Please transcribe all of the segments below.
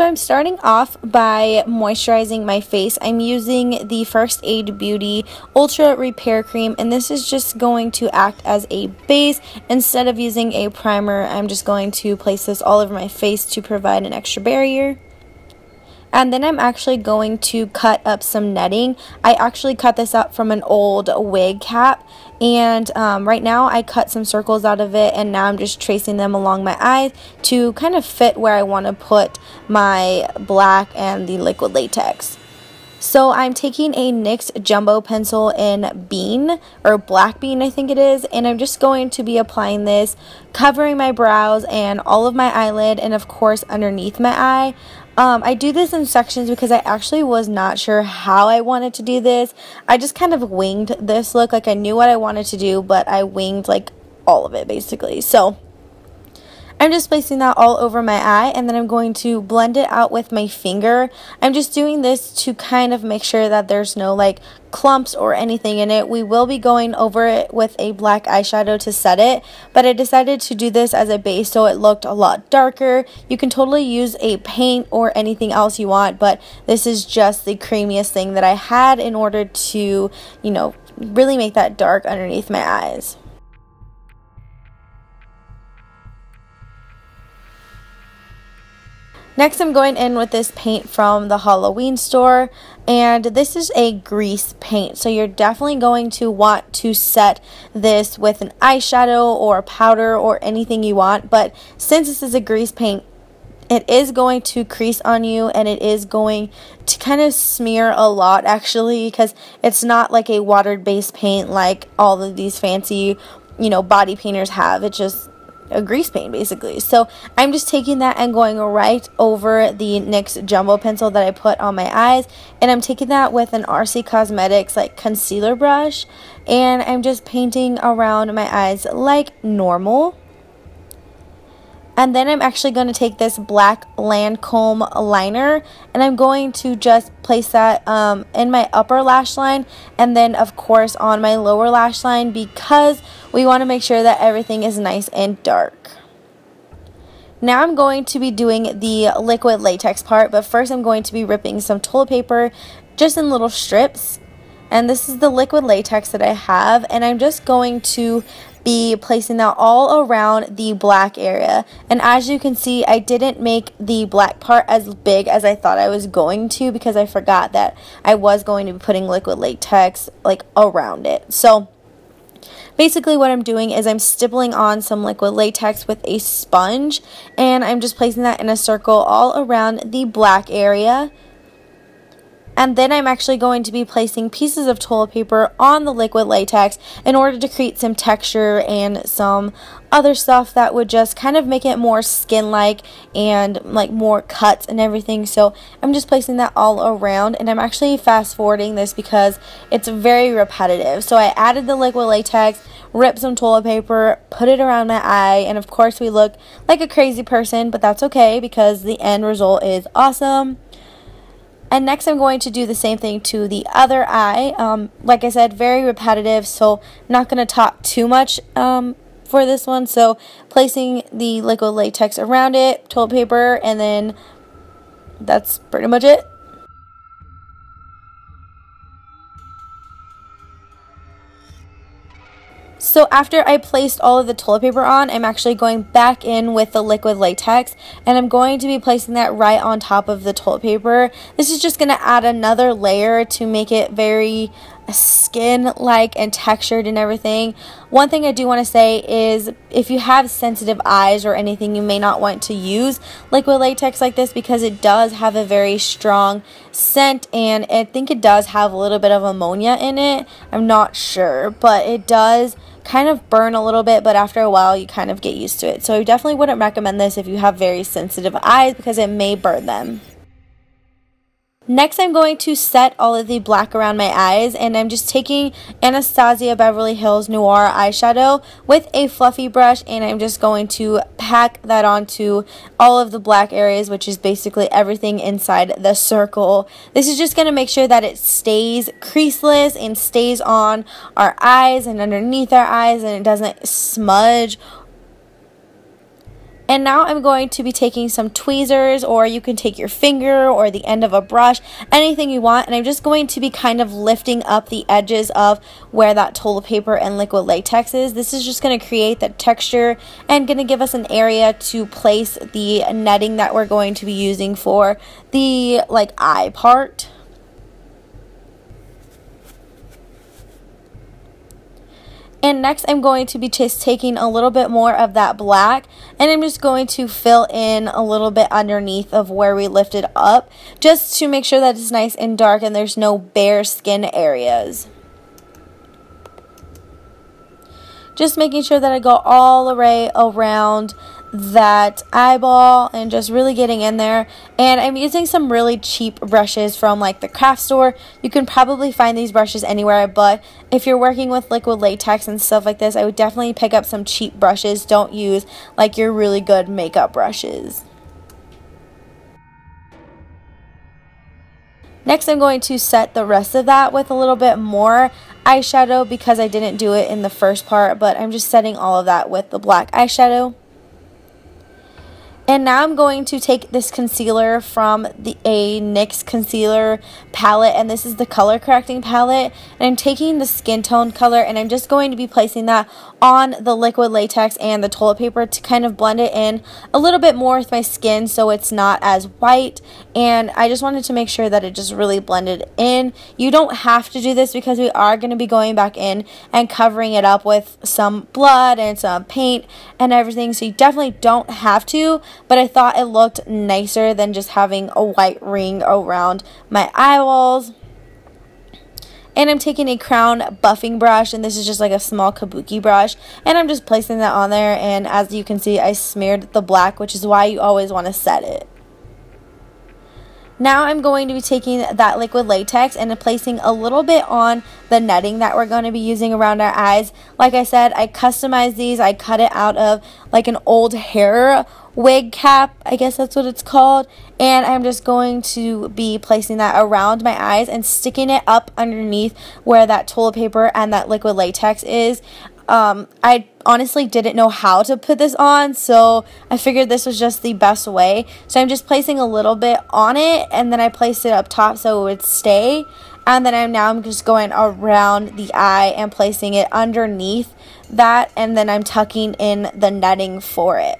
So I'm starting off by moisturizing my face. I'm using the First Aid Beauty Ultra Repair Cream, and this is just going to act as a base. Instead of using a primer, I'm just going to place this all over my face to provide an extra barrier. And then I'm actually going to cut up some netting. I actually cut this up from an old wig cap, and right now I cut some circles out of it, and now I'm just tracing them along my eyes to kind of fit where I want to put my black and the liquid latex. So I'm taking a NYX Jumbo Pencil in Bean, or Black Bean I think it is, and I'm just going to be applying this, covering my brows and all of my eyelid, and of course underneath my eye. I do this in sections because I actually was not sure how I wanted to do this. I just kind of winged this look. Like, I knew what I wanted to do, but I winged like all of it basically. So I'm just placing that all over my eye, and then I'm going to blend it out with my finger. I'm just doing this to kind of make sure that there's no like clumps or anything in it. We will be going over it with a black eyeshadow to set it, but I decided to do this as a base so it looked a lot darker. You can totally use a paint or anything else you want, but this is just the creamiest thing that I had in order to, you know, really make that dark underneath my eyes. Next, I'm going in with this paint from the Halloween store, and this is a grease paint, so you're definitely going to want to set this with an eyeshadow or powder or anything you want, but since this is a grease paint, it is going to crease on you, and it is going to kind of smear a lot actually, because it's not like a watered base paint like all of these fancy, you know, body painters have. It's just a grease paint basically. So I'm just taking that and going right over the NYX Jumbo Pencil that I put on my eyes, and I'm taking that with an RC Cosmetics like concealer brush, and I'm just painting around my eyes like normal. And then I'm actually going to take this black Lancome liner, and I'm going to just place that in my upper lash line, and then of course on my lower lash line, because we want to make sure that everything is nice and dark. Now I'm going to be doing the liquid latex part, but first I'm going to be ripping some toilet paper just in little strips. And this is the liquid latex that I have, and I'm just going to be placing that all around the black area. And as you can see, I didn't make the black part as big as I thought I was going to, because I forgot that I was going to be putting liquid latex like around it. So basically what I'm doing is I'm stippling on some liquid latex with a sponge, and I'm just placing that in a circle all around the black area. And then I'm actually going to be placing pieces of toilet paper on the liquid latex in order to create some texture and some other stuff that would just kind of make it more skin-like and like more cuts and everything. So I'm just placing that all around, and I'm actually fast-forwarding this because it's very repetitive. So I added the liquid latex, ripped some toilet paper, put it around my eye, and of course we look like a crazy person, but that's okay because the end result is awesome. And next I'm going to do the same thing to the other eye. Like I said, very repetitive, so not going to talk too much for this one. So placing the liquid latex around it, toilet paper, and then that's pretty much it. So after I placed all of the toilet paper on, I'm actually going back in with the liquid latex, and I'm going to be placing that right on top of the toilet paper. This is just going to add another layer to make it very skin-like and textured and everything. One thing I do want to say is if you have sensitive eyes or anything, you may not want to use liquid latex like this because it does have a very strong scent, and I think it does have a little bit of ammonia in it. I'm not sure, but it does kind of burn a little bit, but after a while you kind of get used to it. So I definitely wouldn't recommend this if you have very sensitive eyes because it may burn them. Next, I'm going to set all of the black around my eyes, and I'm just taking Anastasia Beverly Hills Noir eyeshadow with a fluffy brush, and I'm just going to pack that onto all of the black areas, which is basically everything inside the circle. This is just going to make sure that it stays creaseless and stays on our eyes and underneath our eyes, and it doesn't smudge. And now I'm going to be taking some tweezers, or you can take your finger or the end of a brush, anything you want, and I'm just going to be kind of lifting up the edges of where that toilet paper and liquid latex is. This is just going to create that texture and going to give us an area to place the netting that we're going to be using for the like eye part. And next I'm going to be just taking a little bit more of that black, and I'm just going to fill in a little bit underneath of where we lifted up, just to make sure that it's nice and dark and there's no bare skin areas. Just making sure that I go all the way around that eyeball and just really getting in there. And I'm using some really cheap brushes from like the craft store. You can probably find these brushes anywhere, but if you're working with liquid latex and stuff like this, I would definitely pick up some cheap brushes. Don't use like your really good makeup brushes. Next, I'm going to set the rest of that with a little bit more eyeshadow, because I didn't do it in the first part, but I'm just setting all of that with the black eyeshadow. And now I'm going to take this concealer from a NYX concealer palette, and this is the color correcting palette, and I'm taking the skin tone color and I'm just going to be placing that on the liquid latex and the toilet paper to kind of blend it in a little bit more with my skin so it's not as white, and I just wanted to make sure that it just really blended in. You don't have to do this because we are going to be going back in and covering it up with some blood and some paint and everything, so you definitely don't have to. But I thought it looked nicer than just having a white ring around my eyeballs. And I'm taking a crown buffing brush, and this is just like a small kabuki brush, and I'm just placing that on there, and as you can see I smeared the black, which is why you always want to set it. Now I'm going to be taking that liquid latex and placing a little bit on the netting that we're going to be using around our eyes. Like I said, I customized these. I cut it out of like an old hair wig cap, I guess that's what it's called, and I'm just going to be placing that around my eyes and sticking it up underneath where that toilet paper and that liquid latex is. I honestly didn't know how to put this on, so I figured this was just the best way. So I'm just placing a little bit on it, and then I placed it up top so it would stay, and then I'm just going around the eye and placing it underneath that, and then I'm tucking in the netting for it.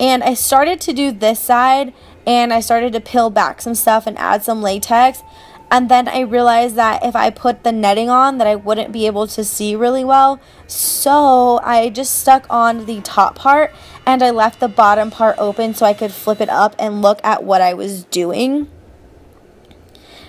And I started to do this side, and I started to peel back some stuff and add some latex. And then I realized that if I put the netting on that I wouldn't be able to see really well. So I just stuck on the top part and I left the bottom part open so I could flip it up and look at what I was doing.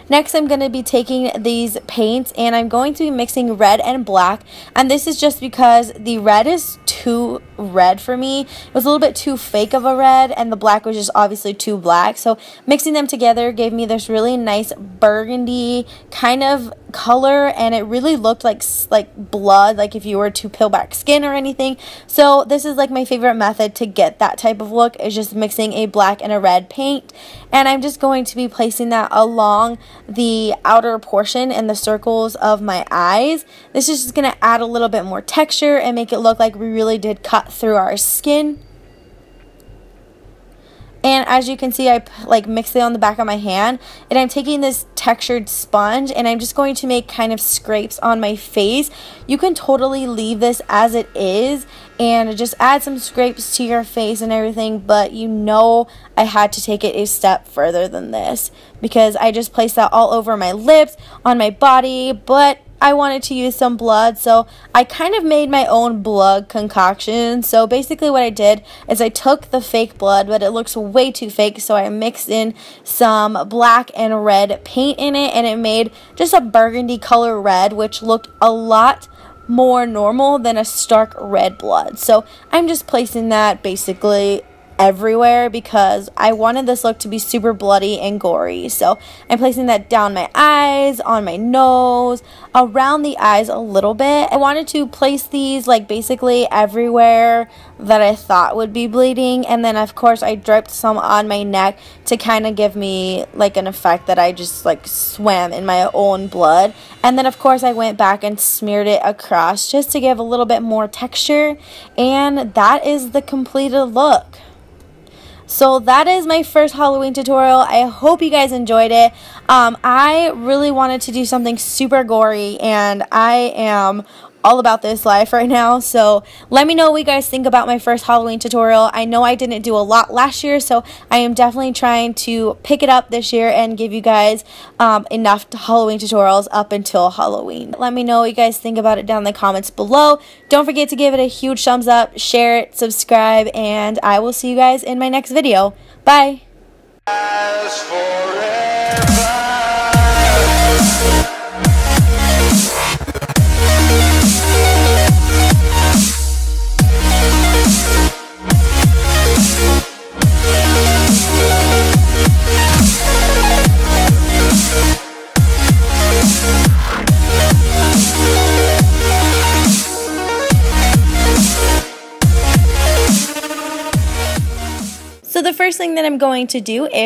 Next, I'm going to be taking these paints, and I'm going to be mixing red and black, and this is just because the red is too red for me. It was a little bit too fake of a red, and the black was just obviously too black, so mixing them together gave me this really nice burgundy kind of color, and it really looked like blood, like if you were to peel back skin or anything. So this is like my favorite method to get that type of look, is just mixing a black and a red paint, and I'm just going to be placing that along the outer portion and the circles of my eyes. This is just going to add a little bit more texture and make it look like we really did cut through our skin. And as you can see, I like mixed it on the back of my hand, and I'm taking this textured sponge and I'm just going to make kind of scrapes on my face. You can totally leave this as it is and just add some scrapes to your face and everything, but you know I had to take it a step further than this, because I just placed that all over my lips, on my body, but I wanted to use some blood, so I kind of made my own blood concoction. So basically what I did is I took the fake blood, but it looks way too fake, so I mixed in some black and red paint in it, and it made just a burgundy color red, which looked a lot more normal than a stark red blood. So I'm just placing that basically everywhere because I wanted this look to be super bloody and gory. So I'm placing that down my eyes, on my nose, around the eyes a little bit. I wanted to place these like basically everywhere that I thought would be bleeding, and then of course I dripped some on my neck to kind of give me like an effect that I just like swam in my own blood. And then of course I went back and smeared it across just to give a little bit more texture, and that is the completed look. So that is my first Halloween tutorial. I hope you guys enjoyed it. I really wanted to do something super gory, and I am all about this life right now, so let me know what you guys think about my first Halloween tutorial. I know I didn't do a lot last year, so I am definitely trying to pick it up this year and give you guys enough Halloween tutorials up until Halloween. Let me know what you guys think about it down in the comments below. Don't forget to give it a huge thumbs up, share it, subscribe, and I will see you guys in my next video. Bye! So the first thing that I'm going to do is